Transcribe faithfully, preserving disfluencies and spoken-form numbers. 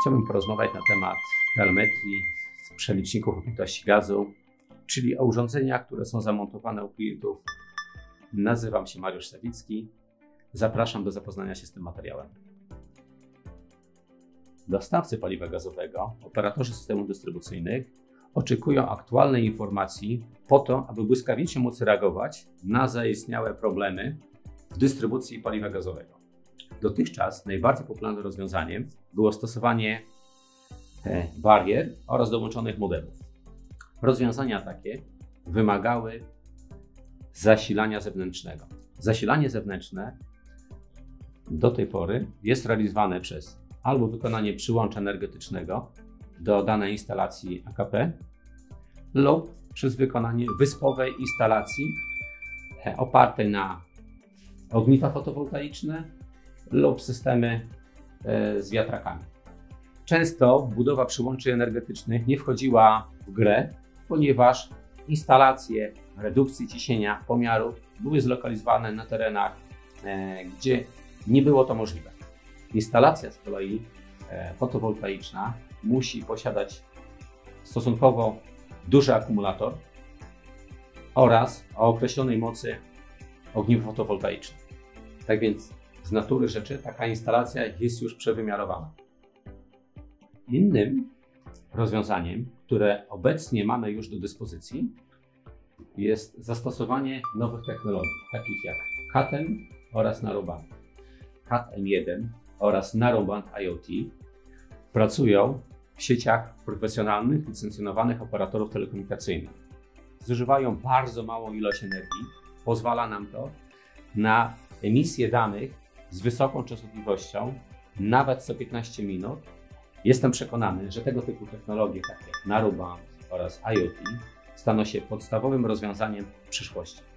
Chciałbym porozmawiać na temat telemetrii z przeliczników obfitości gazu, czyli o urządzeniach, które są zamontowane u klientów. Nazywam się Mariusz Sawicki. Zapraszam do zapoznania się z tym materiałem. Dostawcy paliwa gazowego, operatorzy systemów dystrybucyjnych oczekują aktualnej informacji po to, aby błyskawicznie móc reagować na zaistniałe problemy w dystrybucji paliwa gazowego. Dotychczas najbardziej popularnym rozwiązaniem było stosowanie barier oraz dołączonych modemów. Rozwiązania takie wymagały zasilania zewnętrznego. Zasilanie zewnętrzne do tej pory jest realizowane przez albo wykonanie przyłącza energetycznego do danej instalacji A K P lub przez wykonanie wyspowej instalacji opartej na ogniwa fotowoltaiczne lub systemy z wiatrakami. Często budowa przyłączy energetycznych nie wchodziła w grę, ponieważ instalacje redukcji ciśnienia, pomiarów były zlokalizowane na terenach, gdzie nie było to możliwe. Instalacja z kolei fotowoltaiczna musi posiadać stosunkowo duży akumulator oraz o określonej mocy ogniwo fotowoltaiczne. Tak więc z natury rzeczy taka instalacja jest już przewymiarowana. Innym rozwiązaniem, które obecnie mamy już do dyspozycji, jest zastosowanie nowych technologii, takich jak C A T M oraz Narrowband. C A T M jeden oraz Narrowband IoT pracują w sieciach profesjonalnych, licencjonowanych operatorów telekomunikacyjnych. Zużywają bardzo małą ilość energii, pozwala nam to na emisję danych z wysoką częstotliwością, nawet co piętnaście minut. Jestem przekonany, że tego typu technologie, takie jak Narrowband oraz IoT, staną się podstawowym rozwiązaniem w przyszłości.